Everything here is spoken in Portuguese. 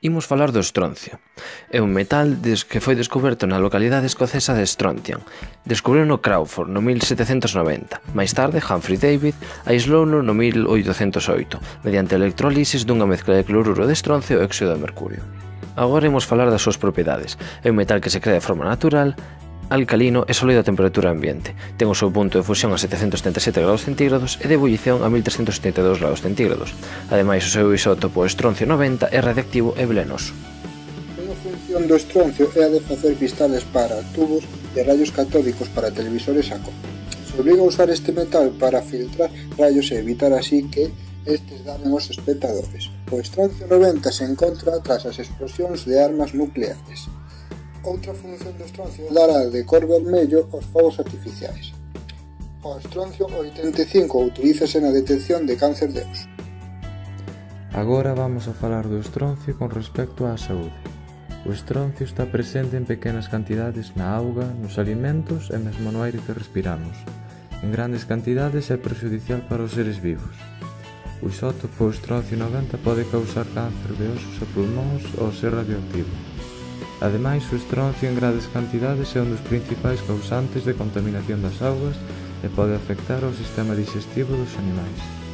Imos falar do estroncio. É un metal que foi descoberto na localidade escocesa de Strontian. Descubriu-no Crawford no 1790. Máis tarde, Humphrey David aislouno no 1808 mediante a electrólisis dunha mezcla de cloruro de estroncio e óxido de mercurio. Agora imos falar das súas propiedades. É un metal que se crea de forma natural, alcalino e sólido a temperatura ambiente. Ten o seu punto de fusión a 777 graus centígrados e de ebullición a 1372 graus centígrados. Ademais, o seu isótopo estroncio 90 é radiactivo e velenoso. Unha función do estroncio é a de facer cristales para tubos de rayos catódicos para televisores a cor. Se obriga a usar este metal para filtrar rayos e evitar así que estes danen aos espectadores. O estroncio 90 se encontra tras as explosións de armas nucleares. Outra función do estroncio é dar a de cor vermello aos fogos artificiais. O estroncio 85 utilízase na detección de cáncer de óseo. Agora vamos a falar do estroncio con respecto á saúde. O estroncio está presente en pequenas cantidades na auga, nos alimentos e mesmo no aire que respiramos. En grandes cantidades é prexudicial para os seres vivos. O isótopo estroncio 90 pode causar cáncer de ósos e pulmóns ao ser radioactivo. Ademais, o estroncio en grandes cantidades é un dos principais causantes de contaminación das augas e pode afectar ao sistema digestivo dos animais.